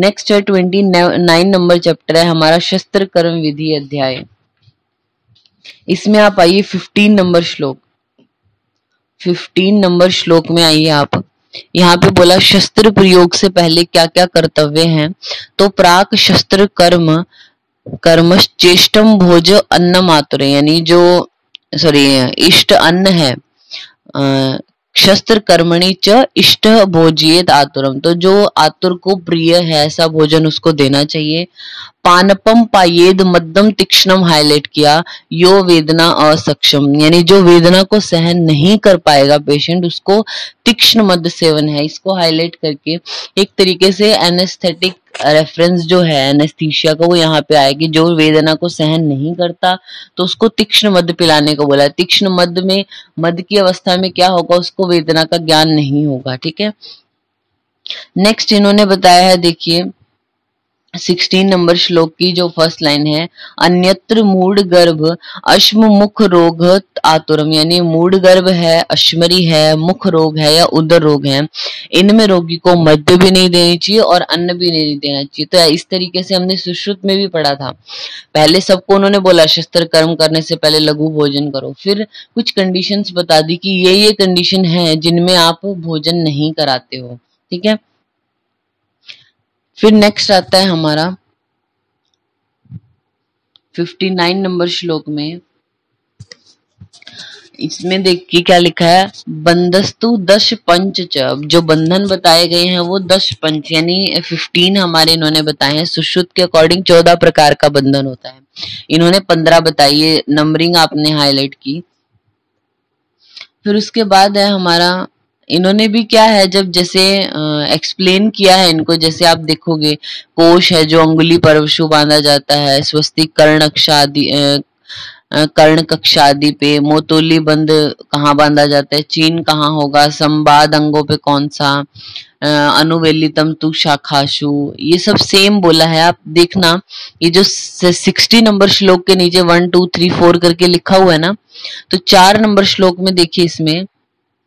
Next है 29 number chapter है हमारा शस्त्र कर्म विधि अध्याय। इसमें आप आइए 15 नंबर श्लोक, 15 नंबर श्लोक में आइए आप। यहाँ पे बोला शस्त्र प्रयोग से पहले क्या क्या कर्तव्य हैं, तो प्राक शस्त्र कर्म चेष्टम भोज अन्न मातुरे, यानी जो इष्ट अन्न है, शस्त्र कर्मणि च इष्ट भोजियत आतुरम, तो जो आतुर को प्रिय है ऐसा भोजन उसको देना चाहिए। पानपम पायेद मध्यम तीक्ष्णम हाईलाइट किया, यो वेदना असक्षम, यानी जो वेदना को सहन नहीं कर पाएगा पेशेंट उसको तीक्ष्ण मध्य सेवन है, इसको हाईलाइट करके एक तरीके से एनेस्थेटिक रेफरेंस जो है एनेस्थीसिया का वो यहाँ पे आया कि जो वेदना को सहन नहीं करता तो उसको तीक्ष्ण मद पिलाने को बोला। तीक्ष्ण मद में, मद की अवस्था में क्या होगा, उसको वेदना का ज्ञान नहीं होगा, ठीक है। नेक्स्ट इन्होंने बताया है, देखिए 16 नंबर श्लोक की जो फर्स्ट लाइन है, अन्यत्र मूढ़ गर्भ अश्म मुख रोग आतुरम, यानी मूढ़ गर्भ है, अश्मरी है, मुख रोग है या उदर रोग है, इनमें रोगी को मध्य भी नहीं देनी चाहिए और अन्न भी नहीं देना चाहिए। तो इस तरीके से हमने सुश्रुत में भी पढ़ा था, पहले सबको उन्होंने बोला शस्त्र कर्म करने से पहले लघु भोजन करो, फिर कुछ कंडीशंस बता दी कि ये कंडीशन है जिनमें आप भोजन नहीं कराते हो, ठीक है। फिर नेक्स्ट आता है हमारा 59 नंबर श्लोक में, इसमें देखिए क्या लिखा है, बंधस्तु दश पंच च, जो बंधन बताए गए हैं वो 10 पंच यानी 15 हमारे इन्होंने बताए हैं। सुश्रुत के अकॉर्डिंग 14 प्रकार का बंधन होता है, इन्होंने 15 बताइए, नंबरिंग आपने हाईलाइट की। फिर उसके बाद है हमारा, इन्होंने भी क्या है जब जैसे एक्सप्लेन किया है इनको, जैसे आप देखोगे कोश है जो अंगुली परशु बांधा जाता है, स्वस्तिक कर्ण अक्षादि कर्ण कक्षा आदि पे, मोतोली बंद कहाँ बांधा जाता है, चीन कहाँ होगा, संवाद अंगों पे कौन सा, अनुवेलितम तु शाखाशु, ये सब सेम बोला है। आप देखना ये जो 60 नंबर श्लोक के नीचे 1 2 3 4 करके लिखा हुआ है ना, तो 4 नंबर श्लोक में देखिए इसमें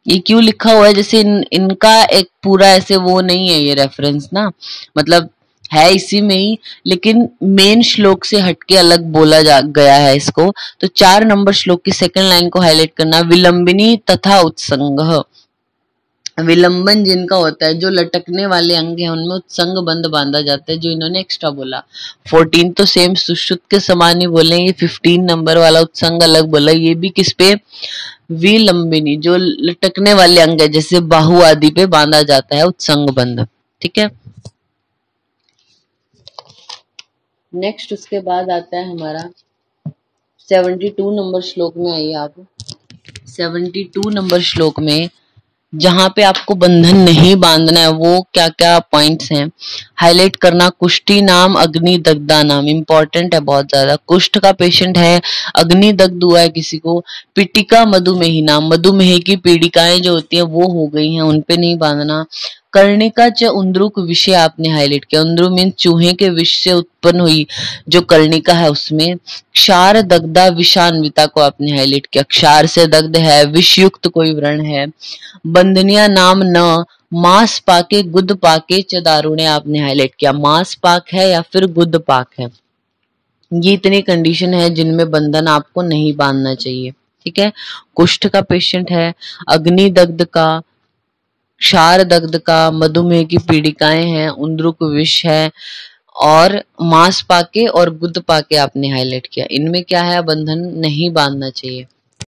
ये क्यों लिखा हुआ है, जैसे इनका एक पूरा ऐसे वो नहीं है ये रेफरेंस ना, मतलब है इसी में ही लेकिन मेन श्लोक से हटके अलग बोला गया है इसको। तो 4 नंबर श्लोक की 2nd लाइन को हाईलाइट करना, विलंबिनी तथा उत्संग, विलंबन जिनका होता है, जो लटकने वाले अंग हैं उनमें उत्संग बंध बांधा जाता है, जो इन्होंने एक्स्ट्रा बोला। 14 तो सेम सुश्रुत के समान ही बोले, ये 15 नंबर वाला उत्संग अलग बोला, ये भी किस पे, विलंबिनी, जो लटकने वाले अंग है जैसे बाहु आदि पे बांधा जाता है उत्संग बंध, ठीक है। नेक्स्ट उसके बाद आता है हमारा 72 नंबर श्लोक में आइए आप। 72 नंबर श्लोक में जहाँ पे आपको बंधन नहीं बांधना है वो क्या क्या पॉइंट्स हैं हाईलाइट करना। कुष्ठी नाम अग्नि दग्धा नाम, इम्पोर्टेंट है बहुत ज्यादा, कुष्ठ का पेशेंट है, अग्नि दग्ध हुआ है किसी को, पीटिका मधुमेही नाम, मधुमेह की पीड़िकाएं जो होती हैं वो हो गई हैं, उनपे नहीं बांधना। कर्णिका च उन्द्रुक विषय आपने हाईलाइट किया, उन्द्रु मीन चूहे के विष से उत्पन्न हुई जो कर्णिका है उसमें। क्षार दग्धा विषान्विता को आपने हाईलाइट किया, क्षार से दग्ध है, विषयुक्त कोई व्रण है। बंधनिया नाम न, मांस पाके गुद पाके च दारुणे आपने हाईलाइट किया, मांस पाक है या फिर गुद पाक है, ये इतनी कंडीशन है जिनमें बंधन आपको नहीं बांधना चाहिए, ठीक है। कुष्ठ का पेशेंट है, अग्नि दग्ध का, क्षार दग्ध का, मधुमेह की पीड़िकाएं हैं, उन्द्रुक विष है, और मांस पाके और गुद पाके आपने हाईलाइट किया, इनमें क्या है बंधन नहीं बांधना चाहिए।